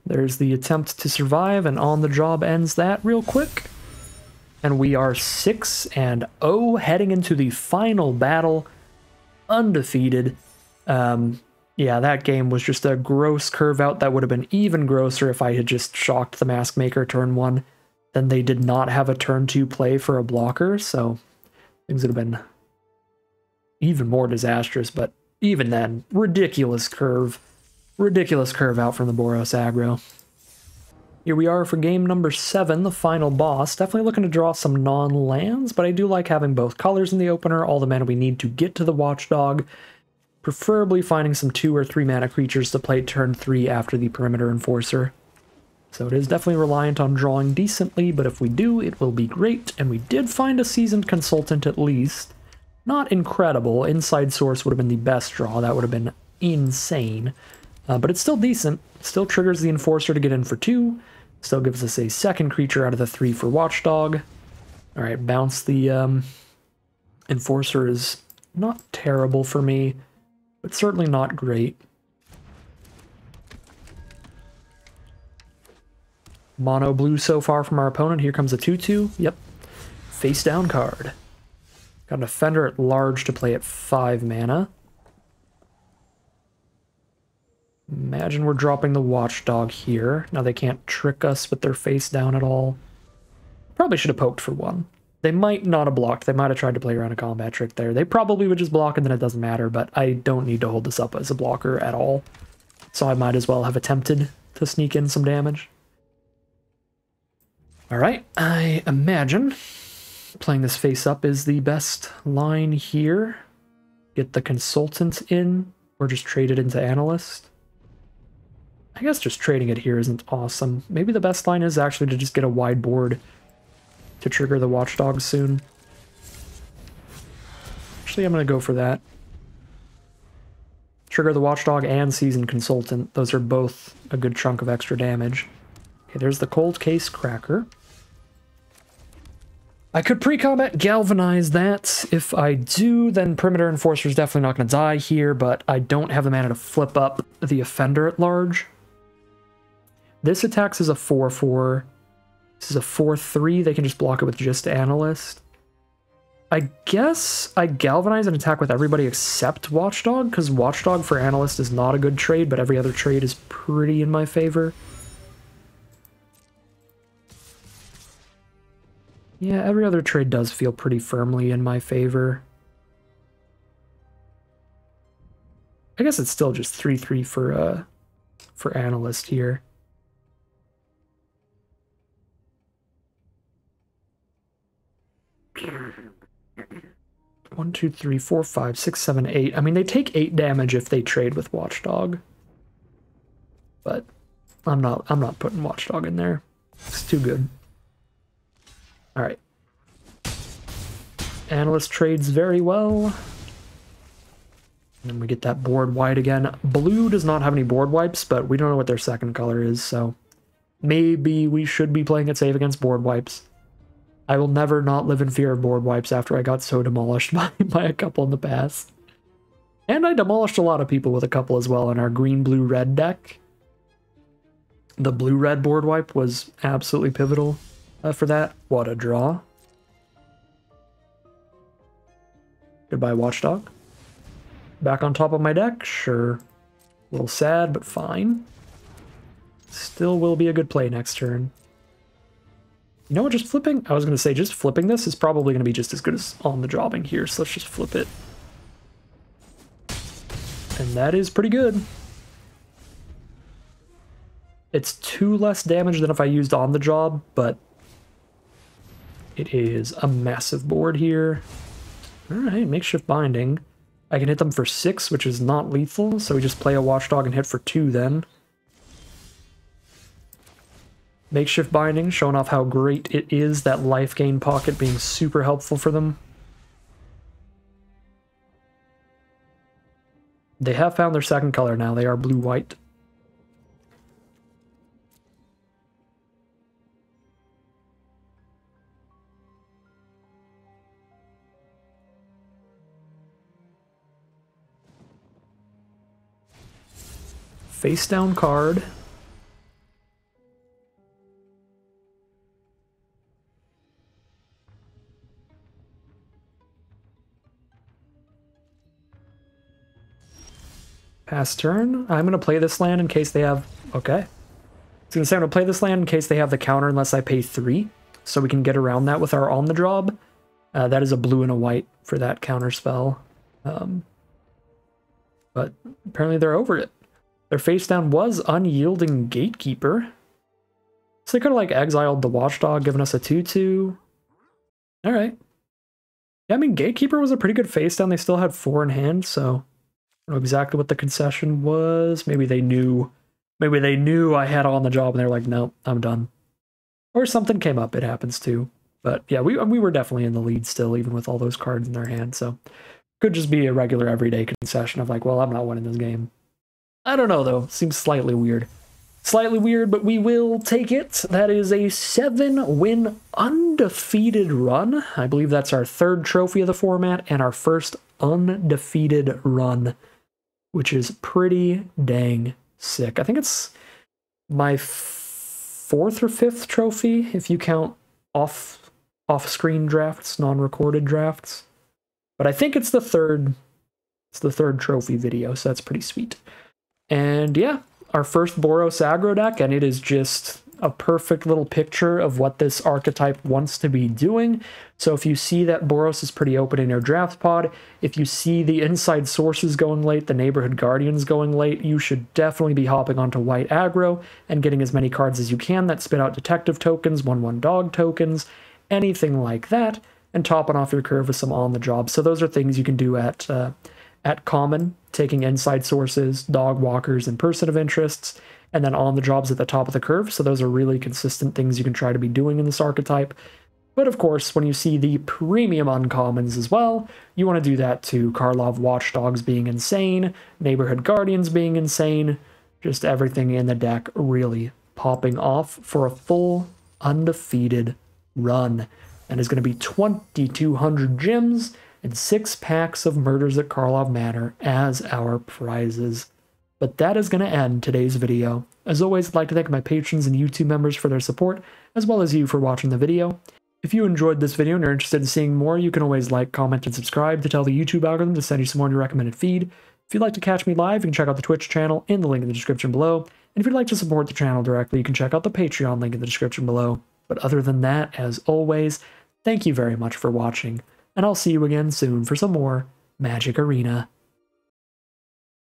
There's the attempt to survive, and On the Job ends that real quick. And we are 6-0 heading into the final battle, undefeated. Yeah, that game was just a gross curve out that would have been even grosser if I had just shocked the Maskmaker turn 1. Then they did not have a turn 2 play for a blocker, so things would have been even more disastrous. But even then, ridiculous curve. Ridiculous curve out from the Boros aggro. Here we are for game number 7, the final boss. Definitely looking to draw some non-lands, but I do like having both colors in the opener, all the mana we need to get to the Watchdog. Preferably finding some 2 or 3 mana creatures to play turn 3 after the Perimeter Enforcer. So it is definitely reliant on drawing decently, but if we do, it will be great. And we did find a Seasoned Consultant at least. Not incredible. Inside Source would have been the best draw. That would have been insane. But it's still decent. Still triggers the Enforcer to get in for 2. Still gives us a second creature out of the 3 for Watchdog. Alright, bounce the Enforcer is not terrible for me, but certainly not great. Mono blue so far from our opponent. Here comes a 2-2. Yep. Face down card. Got an Offender at Large to play at 5 mana. Imagine we're dropping the Watchdog here. Now they can't trick us with their face down at all. Probably should have poked for 1. They might not have blocked. They might have tried to play around a combat trick there. They probably would just block and then it doesn't matter, but I don't need to hold this up as a blocker at all. So I might as well have attempted to sneak in some damage. Alright, I imagine playing this face up is the best line here. Get the Consultant in, or just trade it into Analyst. I guess just trading it here isn't awesome. Maybe the best line is actually to just get a wide board to trigger the Watchdog soon. Actually, I'm going to go for that. Trigger the Watchdog and Seasoned Consultant. Those are both a good chunk of extra damage. Okay, there's the Cold Case Cracker. I could pre-combat Galvanize that. If I do, then Perimeter Enforcer is definitely not going to die here, but I don't have the mana to flip up the Offender at Large. This attacks as a 4-4. This is a 4-3. They can just block it with just Analyst. I guess I Galvanize and attack with everybody except Watchdog, because Watchdog for Analyst is not a good trade, but every other trade is pretty in my favor. Yeah, every other trade does feel pretty firmly in my favor. I guess it's still just 3-3 for Analyst here. One, two, three, four, five, six, seven, 8. I mean, they take 8 damage if they trade with Watchdog. But I'm not putting Watchdog in there. It's too good. Alright. Analyst trades very well. And then we get that board wide again. Blue does not have any board wipes, but we don't know what their second color is, so maybe we should be playing it safe against board wipes. I will never not live in fear of board wipes after I got so demolished by a couple in the past. And I demolished a lot of people with a couple as well in our green-blue-red deck. The blue-red board wipe was absolutely pivotal. For that, what a draw. Goodbye, Watchdog. Back on top of my deck, sure. A little sad, but fine. Still will be a good play next turn. You know what, just flipping? I was going to say, just flipping this is probably going to be just as good as on the jobbing here, so let's just flip it. And that is pretty good. It's 2 less damage than if I used on the job, but it is a massive board here. Alright, Makeshift Binding. I can hit them for 6, which is not lethal, so we just play a Watchdog and hit for 2 then. Makeshift Binding, showing off how great it is, that life gain pocket being super helpful for them. They have found their second color now. They are blue-white. Face down card. Pass turn. I'm going to play this land in case they have... Okay. It's going to say I'm going to play this land in case they have the counter unless I pay 3. So we can get around that with our On the Job. That is a blue and a white for that counter spell. But apparently they're over it. Their face down was Unyielding Gatekeeper. So they could have like exiled the Watchdog, given us a 2-2. Alright. Yeah, I mean Gatekeeper was a pretty good face down. They still had 4 in hand, so... I don't know exactly what the concession was. Maybe they knew I had On the Job and they're like, no, I'm done. Or something came up. It happens too. But yeah, we were definitely in the lead still, even with all those cards in their hand. So could just be a regular everyday concession of like, well, I'm not winning this game. I don't know though. Seems slightly weird. Slightly weird, but we will take it. That is a 7-win undefeated run. I believe that's our 3rd trophy of the format and our 1st undefeated run, which is pretty dang sick. I think it's my 4th or 5th trophy, if you count off-screen drafts, non-recorded drafts. But I think it's the 3rd. It's the 3rd trophy video, so that's pretty sweet. And yeah, our 1st Boros aggro deck, and it is just a perfect little picture of what this archetype wants to be doing. So if you see that Boros is pretty open in your draft pod, if you see the Inside Sources going late, the Neighborhood Guardians going late, you should definitely be hopping onto white aggro and getting as many cards as you can that spit out detective tokens, 1/1 dog tokens, anything like that, and topping off your curve with some On the Job. So those are things you can do at common, taking Inside Sources, Dog Walkers, and Person of Interests, and then On the Jobs at the top of the curve. So those are really consistent things you can try to be doing in this archetype. But of course, when you see the premium uncommons as well, you want to do that to Karlov Watchdogs being insane, Neighborhood Guardians being insane, just everything in the deck really popping off for a full undefeated run. And it's going to be 2,200 gems and 6 packs of Murders at Karlov Manor as our prizes. But that is going to end today's video. As always, I'd like to thank my patrons and YouTube members for their support, as well as you for watching the video. If you enjoyed this video and are interested in seeing more, you can always like, comment, and subscribe to tell the YouTube algorithm to send you some more in your recommended feed. If you'd like to catch me live, you can check out the Twitch channel in the link in the description below. And if you'd like to support the channel directly, you can check out the Patreon link in the description below. But other than that, as always, thank you very much for watching, and I'll see you again soon for some more Magic Arena.